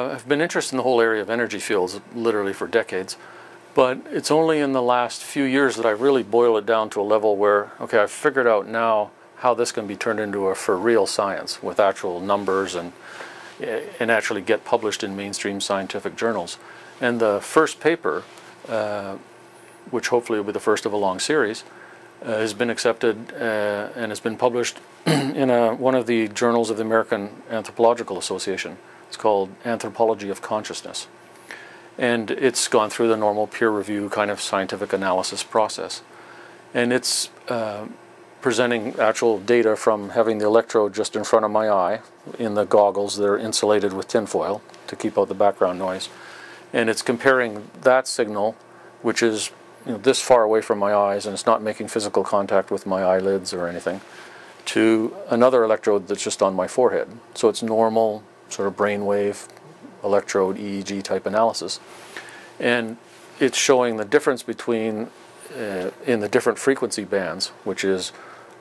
I've been interested in the whole area of energy fields literally for decades, but it's only in the last few years that I really boil it down to a level where, okay, I've figured out now how this can be turned into a for real science with actual numbers and actually get published in mainstream scientific journals. And the first paper, which hopefully will be the first of a long series, has been accepted and has been published in one of the journals of the American Anthropological Association. It's called Anthropology of Consciousness. And it's gone through the normal peer review kind of scientific analysis process. And it's presenting actual data from having the electrode just in front of my eye in the goggles that are insulated with tinfoil to keep out the background noise. And it's comparing that signal, which is, you know, this far away from my eyes and it's not making physical contact with my eyelids or anything, to another electrode that's just on my forehead. So it's normal sort of brainwave, electrode, EEG type analysis. And it's showing the difference between in the different frequency bands, which is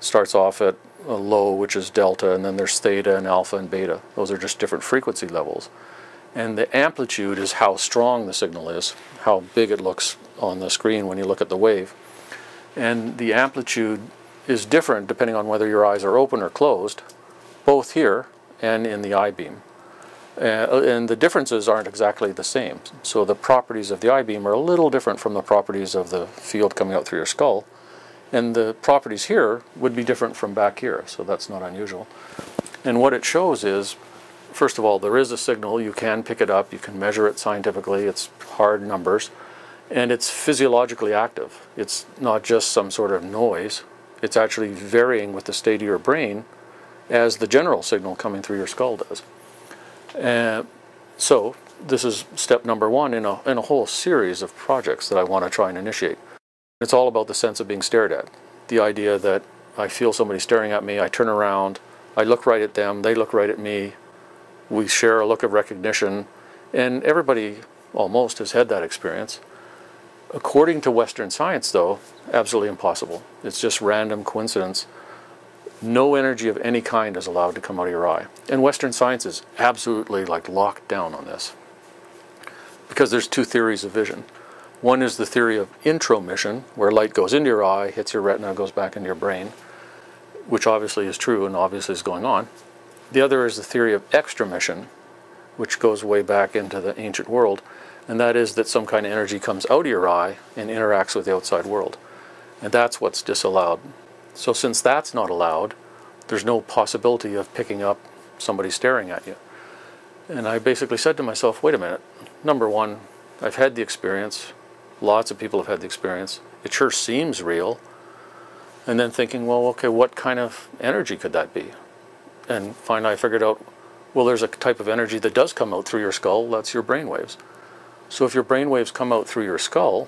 starts off at a low, which is delta, and then there's theta and alpha and beta. Those are just different frequency levels. And the amplitude is how strong the signal is, how big it looks on the screen when you look at the wave. And the amplitude is different depending on whether your eyes are open or closed, both here and in the eye beam. And the differences aren't exactly the same. So the properties of the eye beam are a little different from the properties of the field coming out through your skull. And the properties here would be different from back here, so that's not unusual. And what it shows is, first of all, there is a signal. You can pick it up. You can measure it scientifically. It's hard numbers. And it's physiologically active. It's not just some sort of noise. It's actually varying with the state of your brain as the general signal coming through your skull does. So this is step number one in a whole series of projects that I want to try and initiate. It's all about the sense of being stared at. The idea that I feel somebody staring at me, I turn around, I look right at them, they look right at me, we share a look of recognition, and everybody almost has had that experience. According to Western science, though, absolutely impossible. It's just random coincidence. No energy of any kind is allowed to come out of your eye. And Western science is absolutely like locked down on this because there's two theories of vision. One is the theory of intromission, where light goes into your eye, hits your retina, goes back into your brain, which obviously is true and obviously is going on. The other is the theory of extromission, which goes way back into the ancient world, and that is that some kind of energy comes out of your eye and interacts with the outside world. And that's what's disallowed. So since that's not allowed, there's no possibility of picking up somebody staring at you. And I basically said to myself, wait a minute, number one, I've had the experience. Lots of people have had the experience. It sure seems real. And then thinking, well, okay, what kind of energy could that be? And finally I figured out, well, there's a type of energy that does come out through your skull. That's your brainwaves. So if your brainwaves come out through your skull,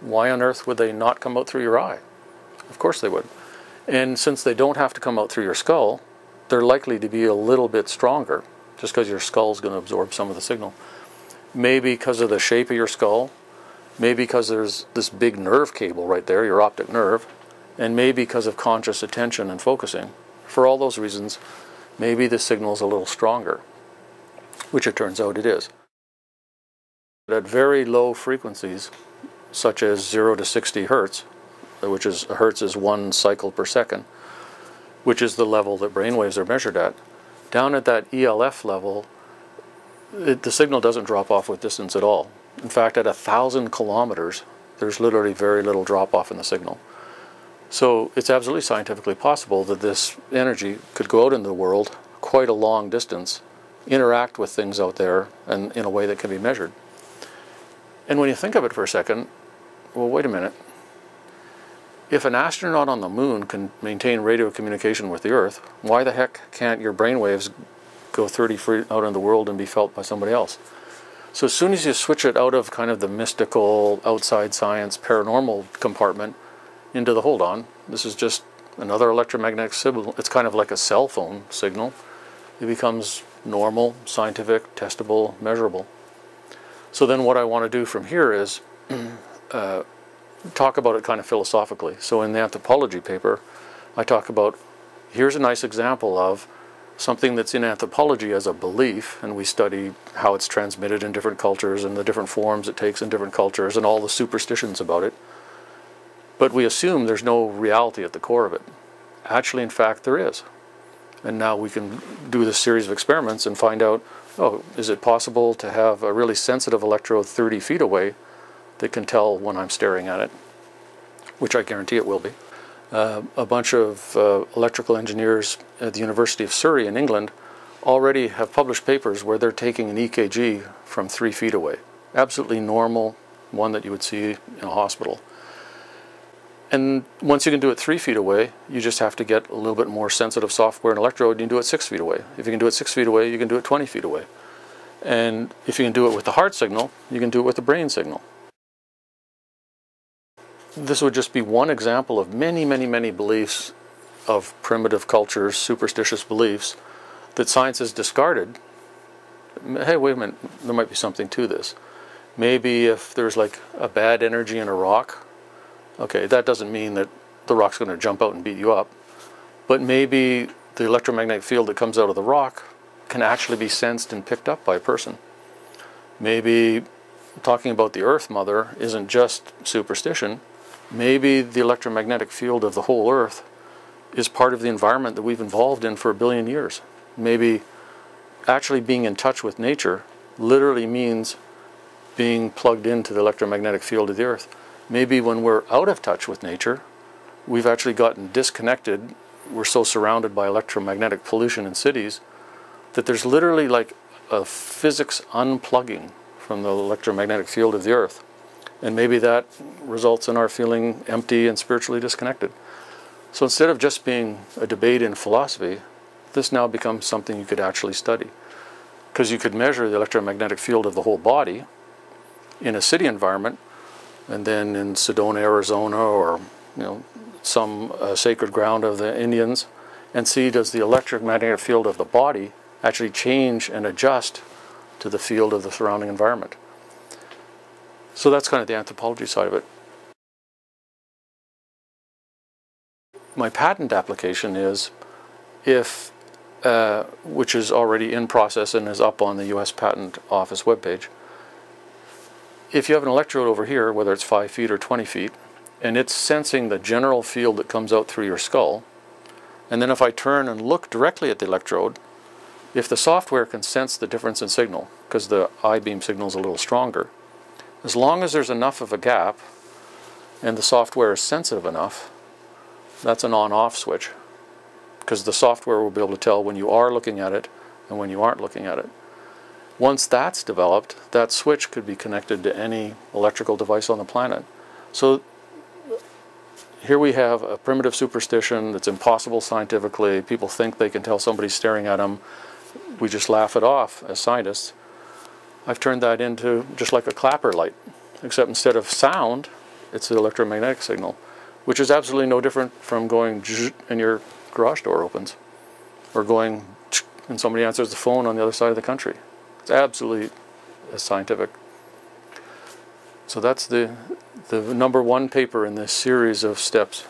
why on earth would they not come out through your eye? Of course they would. And since they don't have to come out through your skull, they're likely to be a little bit stronger, just because your skull's going to absorb some of the signal. Maybe because of the shape of your skull, maybe because there's this big nerve cable right there, your optic nerve, and maybe because of conscious attention and focusing. For all those reasons, maybe the signal's a little stronger, which it turns out it is. At very low frequencies, such as 0 to 60 hertz, which is a hertz is 1 cycle per second, which is the level that brainwaves are measured at. Down at that ELF level, the signal doesn't drop off with distance at all. In fact, at 1,000 kilometers, there's literally very little drop off in the signal. So it's absolutely scientifically possible that this energy could go out into the world quite a long distance, interact with things out there, and in a way that can be measured. And when you think of it for a second, well, wait a minute. If an astronaut on the moon can maintain radio communication with the Earth, why the heck can't your brainwaves go 30 feet out in the world and be felt by somebody else? So as soon as you switch it out of kind of the mystical, outside science, paranormal compartment into the, hold on, this is just another electromagnetic signal. It's kind of like a cell phone signal. It becomes normal, scientific, testable, measurable. So then what I want to do from here is talk about it kind of philosophically. So in the anthropology paper, I talk about, here's a nice example of something that's in anthropology as a belief, and we study how it's transmitted in different cultures and the different forms it takes in different cultures and all the superstitions about it. But we assume there's no reality at the core of it. Actually, in fact, there is. And now we can do this series of experiments and find out, oh, is it possible to have a really sensitive electrode 30 feet away that can tell when I'm staring at it, which I guarantee it will be. A bunch of electrical engineers at the University of Surrey in England already have published papers where they're taking an EKG from 3 feet away. Absolutely normal, one that you would see in a hospital. And once you can do it 3 feet away, you just have to get a little bit more sensitive software and electrode, and you can do it 6 feet away. If you can do it 6 feet away, you can do it 20 feet away. And if you can do it with the heart signal, you can do it with the brain signal. This would just be one example of many, many, many beliefs of primitive cultures, superstitious beliefs, that science has discarded. Hey, wait a minute, there might be something to this. Maybe if there's like a bad energy in a rock, okay, that doesn't mean that the rock's going to jump out and beat you up, but maybe the electromagnetic field that comes out of the rock can actually be sensed and picked up by a person. Maybe talking about the Earth Mother isn't just superstition. Maybe the electromagnetic field of the whole Earth is part of the environment that we've evolved in for a billion years. Maybe actually being in touch with nature literally means being plugged into the electromagnetic field of the Earth. Maybe when we're out of touch with nature, we've actually gotten disconnected. We're so surrounded by electromagnetic pollution in cities that there's literally like a physics unplugging from the electromagnetic field of the Earth. And maybe that results in our feeling empty and spiritually disconnected. So instead of just being a debate in philosophy, this now becomes something you could actually study. Because you could measure the electromagnetic field of the whole body in a city environment, and then in Sedona, Arizona, or some sacred ground of the Indians, and see, does the electromagnetic field of the body actually change and adjust to the field of the surrounding environment? So that's kind of the anthropology side of it. My patent application is, which is already in process and is up on the US Patent Office webpage, if you have an electrode over here, whether it's 5 feet or 20 feet, and it's sensing the general field that comes out through your skull, and then if I turn and look directly at the electrode, if the software can sense the difference in signal, because the I-beam signal is a little stronger, as long as there's enough of a gap and the software is sensitive enough, that's an on-off switch, because the software will be able to tell when you are looking at it and when you aren't looking at it. Once that's developed, that switch could be connected to any electrical device on the planet. So here we have a primitive superstition that's impossible scientifically. People think they can tell somebody's staring at them. We just laugh it off as scientists. I've turned that into just like a clapper light, except instead of sound, it's the electromagnetic signal, which is absolutely no different from going zzz and your garage door opens, or going tsh and somebody answers the phone on the other side of the country. It's absolutely scientific. So that's the number one paper in this series of steps.